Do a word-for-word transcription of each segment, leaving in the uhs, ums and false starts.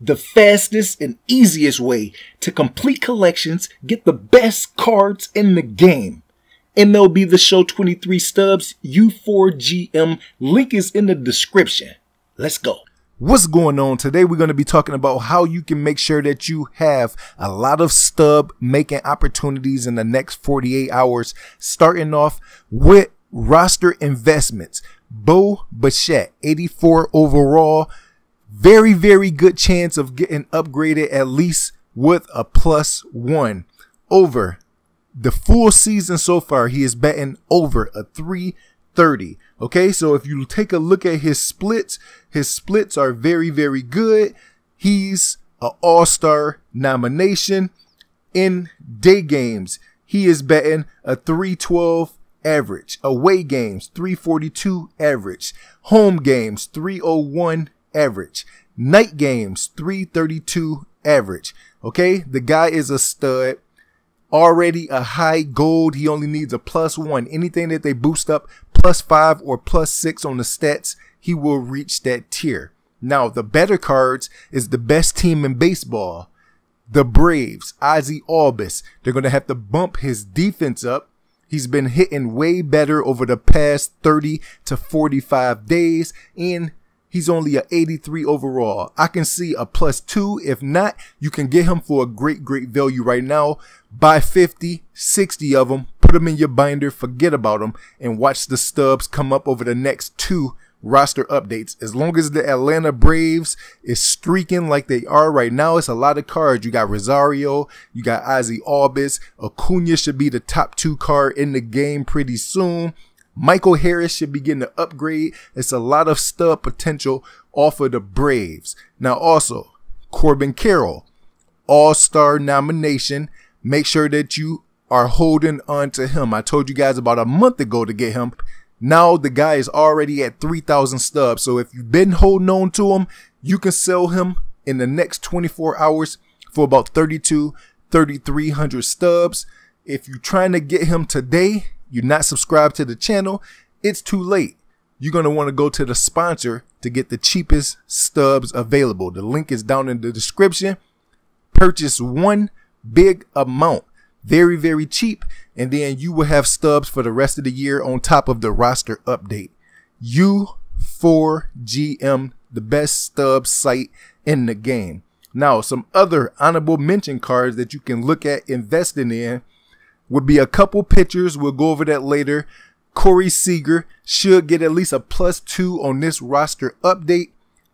the fastest and easiest way to complete collections, get the best cards in the game. M L B The Show twenty-three stubs, U four G M, link is in the description. Let's go. What's going on? Today we're going to be talking about how you can make sure that you have a lot of stub making opportunities in the next forty-eight hours, starting off with roster investments. Bo Bichette, eighty-four overall, very, very good chance of getting upgraded at least with a plus one. Over the full season so far, he is batting over a three thirty. Okay, so if you take a look at his splits, his splits are very, very good. He's an all-star nomination. In day games, he is batting a three twelve average. Away games, three forty-two average. Home games, three oh one average. Night games, three thirty-two average. Okay, the guy is a stud. Already a high gold. He only needs a plus one. Anything that they boost up plus five or plus six on the stats, he will reach that tier. Now, the better cards is the best team in baseball, the Braves, Ozzie Albies. They're going to have to bump his defense up. He's been hitting way better over the past thirty to forty-five days, and he's only a eighty-three overall. I can see a plus two. If not, you can get him for a great, great value right now. Buy fifty, sixty of them, put them in your binder, forget about them, and watch the stubs come up over the next two roster updates. As long as the Atlanta Braves is streaking like they are right now, it's a lot of cards. You got Rosario, you got Ozzie Albies, Acuña should be the top two card in the game pretty soon. Michael Harris should be getting an upgrade. It's a lot of stub potential off of the Braves. Now also, Corbin Carroll, all-star nomination. Make sure that you are holding on to him. I told you guys about a month ago to get him. Now the guy is already at three thousand stubs. So if you've been holding on to him, you can sell him in the next twenty-four hours for about thirty-two, thirty-three hundred stubs. If you're trying to get him today, you're not subscribed to the channel, it's too late. You're going to want to go to the sponsor to get the cheapest stubs available. The link is down in the description. Purchase one big amount, very, very cheap, and then you will have stubs for the rest of the year on top of the roster update. U four G M, the best stub site in the game. Now, some other honorable mention cards that you can look at investing in would be a couple pitchers. We'll go over that later. Corey Seager should get at least a plus two on this roster update.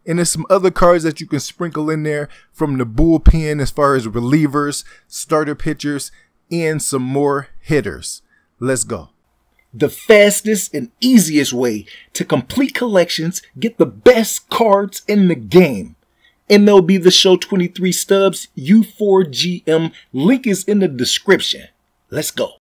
And there's some other cards that you can sprinkle in there from the bullpen as far as relievers, starter pitchers, and some more hitters. Let's go. The fastest and easiest way to complete collections, get the best cards in the game. M L B The Show twenty-three stubs, U four G M, link is in the description. Let's go.